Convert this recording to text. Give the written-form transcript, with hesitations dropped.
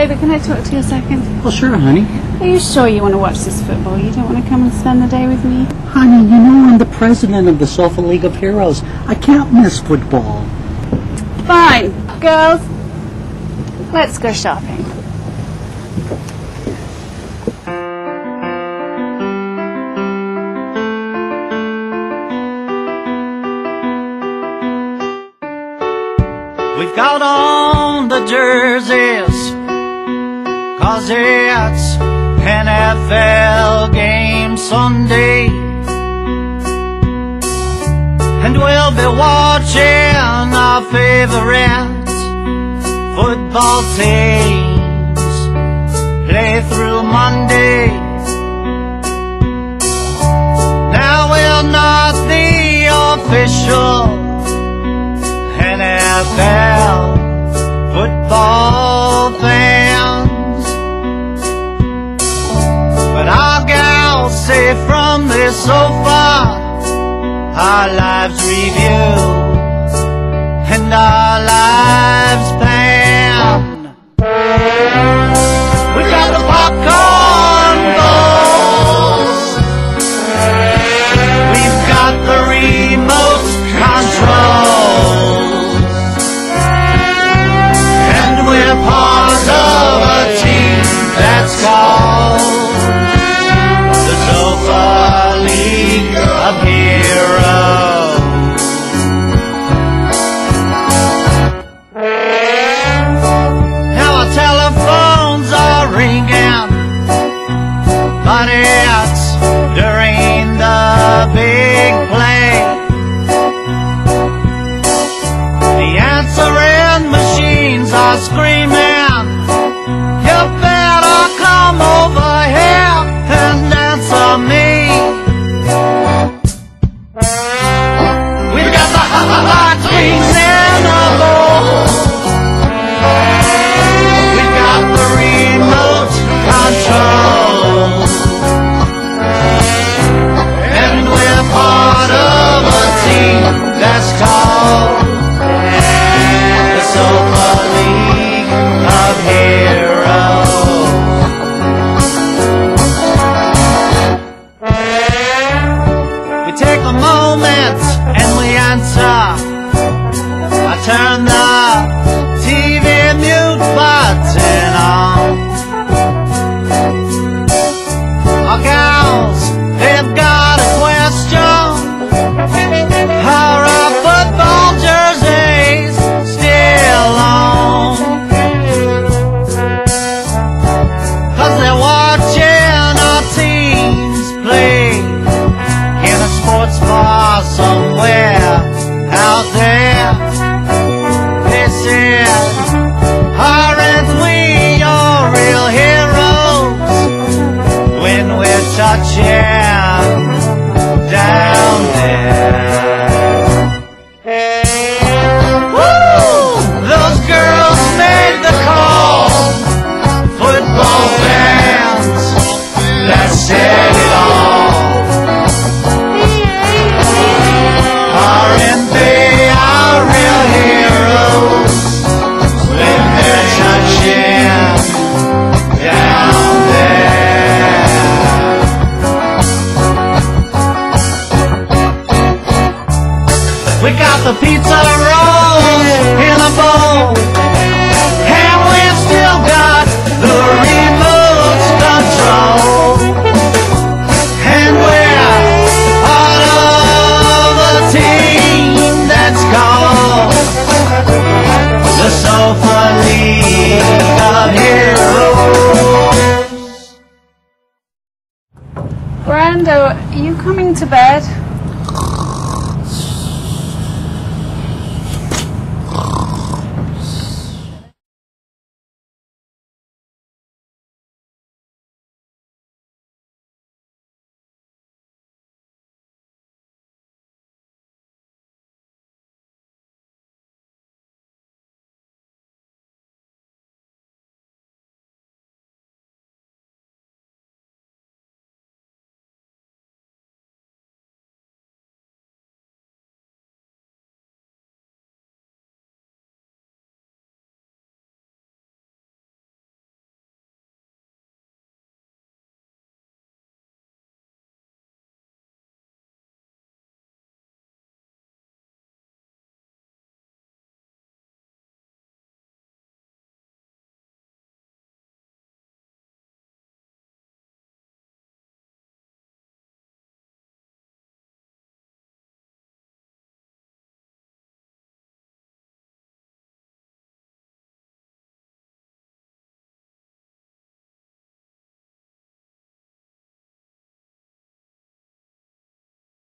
Baby, can I talk to you a second? Well, sure, honey. Are you sure you want to watch this football? You don't want to come and spend the day with me? Honey, you know I'm the president of the Sofa League of Heroes. I can't miss football. Fine. Girls, let's go shopping. We've got on the jerseys, 'cause it's NFL game Sunday, and we'll be watching our favorite football teams play through Monday. Now we're not the official NFL football fans, but our gals say from the sofa our lives review and our lives plan. We got the popcorn bowls, we've got the remote control, but it's during the big play. The answering machines are screaming, "You better come over here and answer me." We've got the hot wings in a bowl, we've got the remote control, and we're part of a team that's called the Sofa League of Heroes. We take a moment and we answer. I turn the TV mute button on. Down there, woo! Those girls made the call. Football fans, that said it all. Aren't they our real heroes when they're touching down there? We got the pizza rolls in a bowl.